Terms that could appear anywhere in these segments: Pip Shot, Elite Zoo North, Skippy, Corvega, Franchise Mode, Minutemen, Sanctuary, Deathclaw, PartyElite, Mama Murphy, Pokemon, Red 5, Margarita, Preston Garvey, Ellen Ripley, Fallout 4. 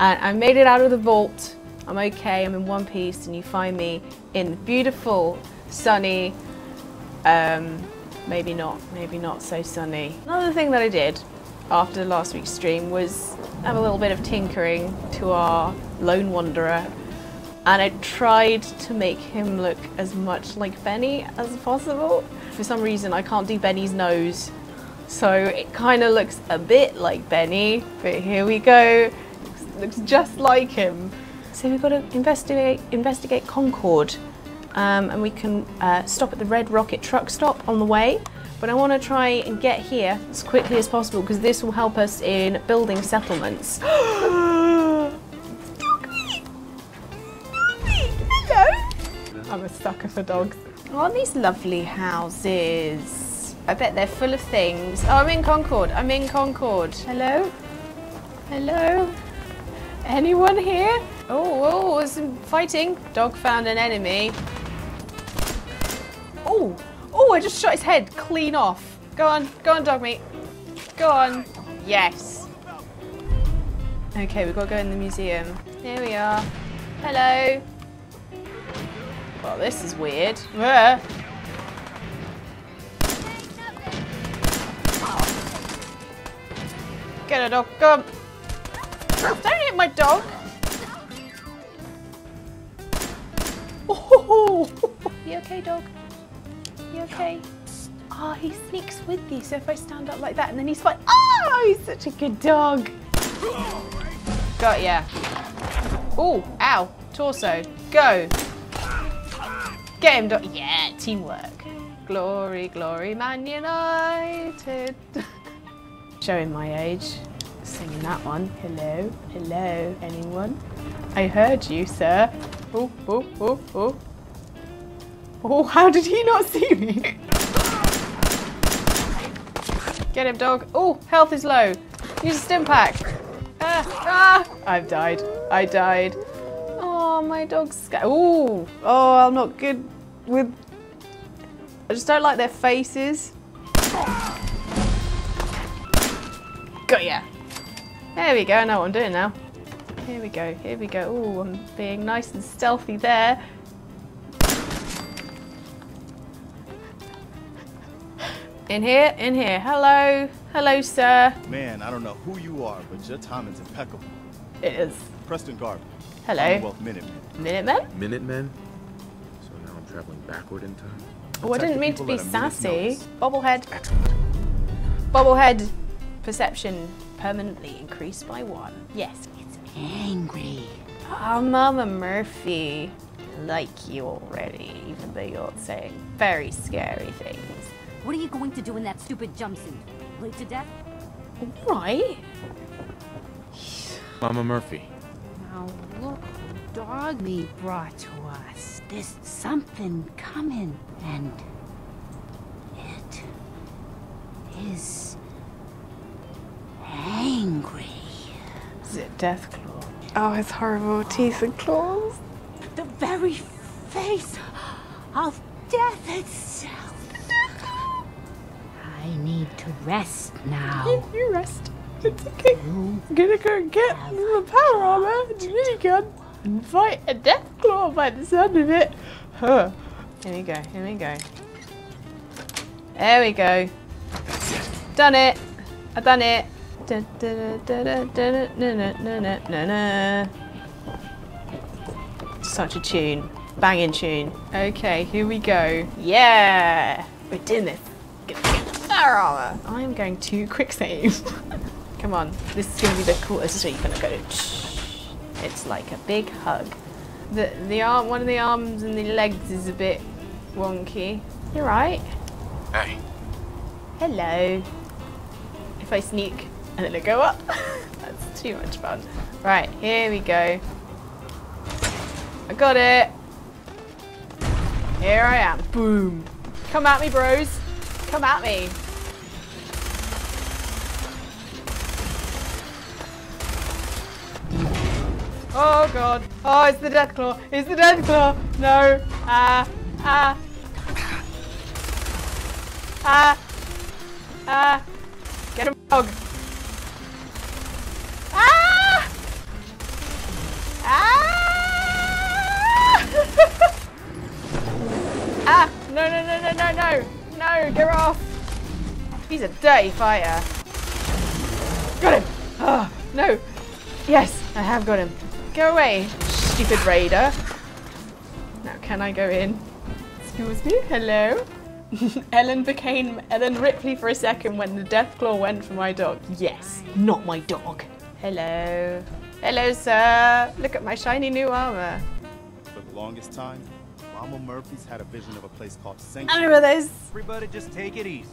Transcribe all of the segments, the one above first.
I made it out of the vault. I'm okay, I'm in one piece, and you find me in the beautiful, sunny, maybe not so sunny. Another thing that I did after last week's stream was have a little bit of tinkering to our lone wanderer, and I tried to make him look as much like Benny as possible. For some reason I can't do Benny's nose, so it kind of looks a bit like Benny, but here we go, it looks just like him. So we've got to investigate Concord, and we can stop at the Red Rocket truck stop on the way, but I want to try and get here as quickly as possible because this will help us in building settlements. I'm a sucker for dogs. Aren't these lovely houses? I bet they're full of things. Oh, I'm in Concord. I'm in Concord. Hello? Hello? Anyone here? Oh, there's some fighting. Dog found an enemy. Oh, oh, I just shot his head clean off. Go on. Go on, dog meat. Go on. Yes. Okay, we've got to go in the museum. Here we are. Hello. Well, this is weird. Where? Get a dog. Go on. Don't hit my dog. Oh, you okay, dog? You okay? Ah, oh, he sneaks with you. So if I stand up like that, and then he's like, oh, he's such a good dog. Got ya. Oh, ow, torso. Go. Get him, dog. Yeah, teamwork. Glory, glory, Man United. Showing my age. Singing that one. Hello, hello, anyone? I heard you, sir. Oh, oh, oh, oh. Oh, how did he not see me? Get him, dog. Oh, health is low. Use a stim pack. I've died. I died. Oh, my dog's scared. Oh, oh, I'm not good with... I just don't like their faces. Got ya. There we go. I know what I'm doing now. Here we go. Here we go. Oh, I'm being nice and stealthy there. In here. In here. Hello. Hello, sir. Man, I don't know who you are, but your time is impeccable. It is. Preston Garvey. Hello. Minutemen. Minutemen? Minutemen. So now I'm traveling backward in time. Oh, I didn't mean to be sassy. Bobblehead. Bobblehead. Perception permanently increased by 1. Yes. It's angry. Oh, Mama Murphy. Like you already, even though you're saying very scary things. What are you going to do in that stupid jumpsuit? Bleed to death? All right. Mama Murphy. Look who dog meat brought to us. There's something coming, and it is angry. Is it Deathclaw? Oh, his horrible teeth and claws. The very face of death itself. Deathclaw. I need to rest now. You rest. It's okay. I'm gonna go get the power armor and minigun and fight a Deathclaw by the sound of it. Huh. Here we go, here we go. There we go. Done it. I've done it. Such a tune. Banging tune. Okay, here we go. Yeah. We're doing this. Gonna get the power armor. I am going to quick save. Come on, this is going to be the coolest. So you're going to go, it's like a big hug. The arm, one of the arms and the legs is a bit wonky. You're right. Hey. Hello. If I sneak and then I go up, that's too much fun. Right, here we go. I got it. Here I am. Boom. Come at me, bros. Come at me. Oh god! Oh, it's the Deathclaw! It's the Deathclaw! No! Get him, dog! Ah! no, no, no, get off. He's a dirty fighter. Got him. Oh, no. Yes, I have got him. Go away, stupid raider. Now, can I go in? Excuse me, hello? Ellen became Ellen Ripley for a second when the death claw went for my dog. Yes, not my dog. Hello. Hello, sir. Look at my shiny new armor. For the longest time, Mama Murphy's had a vision of a place called Sanctuary. I remember this. Everybody just take it easy.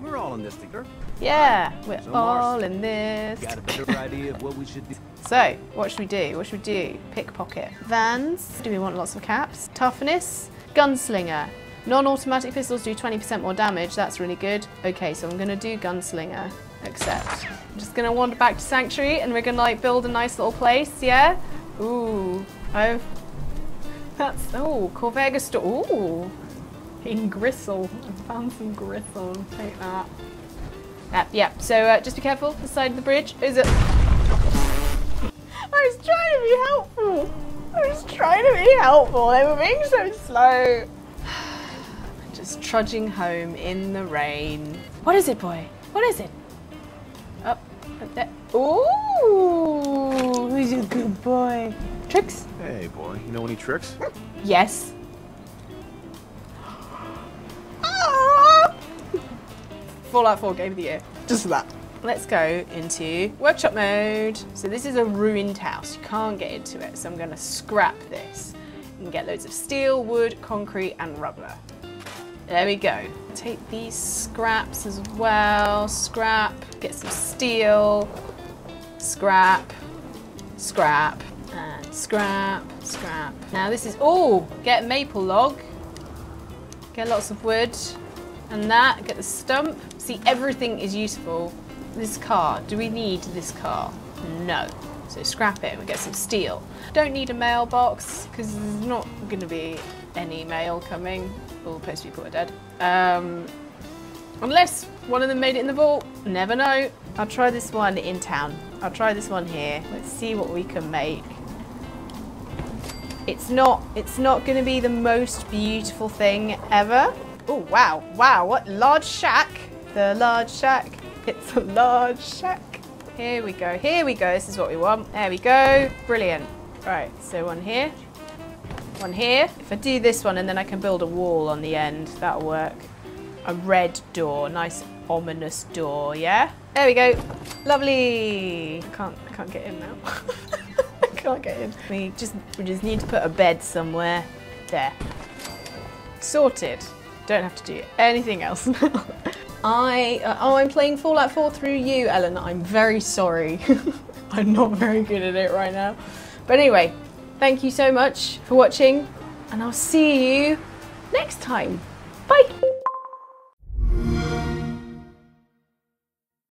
We're all in this together. Yeah, we're all in this. Got a better idea of what we should do. So, what should we do? What should we do? Pickpocket. Vans. Do we want lots of caps? Toughness. Gunslinger. Non-automatic pistols do 20% more damage. That's really good. Okay, so I'm going to do Gunslinger. Accept. I'm just going to wander back to Sanctuary and we're going to like build a nice little place, yeah? Ooh. Oh. That's... Oh, Corvega store. Ooh. In gristle. I found some gristle. Take that. Yeah, so just be careful. The side of the bridge is a... I was trying to be helpful. They were being so slow. Just trudging home in the rain. What is it, boy? What is it? Up there. Ooh, he's a good boy. Tricks? Hey, boy. You know any tricks? Yes. Fallout 4 Game of the Year. Just that. Let's go into workshop mode. So this is a ruined house. You can't get into it. So I'm going to scrap this and get loads of steel, wood, concrete and rubber. There we go. Take these scraps as well. Scrap. Get some steel. Scrap. Scrap. And scrap. Scrap. Now this is... Oh! Get a maple log. Get lots of wood. And that, get the stump. See, everything is useful. This car, do we need this car? No. So scrap it and we get some steel. Don't need a mailbox because there's not going to be any mail coming. All the post people are dead. Unless one of them made it in the vault. Never know. I'll try this one in town. I'll try this one here. Let's see what we can make. It's not going to be the most beautiful thing ever. Oh, wow. Wow, what large shack. The large shack. It's a large shack. Here we go. Here we go. This is what we want. There we go. Brilliant. Right, so one here. One here. If I do this one and then I can build a wall on the end, that'll work. A red door. Nice ominous door, yeah? There we go. Lovely. I can't get in now. I can't get in. We just need to put a bed somewhere. There. Sorted. Don't have to do anything else now. I'm playing Fallout 4 through you, Ellen. I'm very sorry. I'm not very good at it right now. But anyway, thank you so much for watching and I'll see you next time. Bye.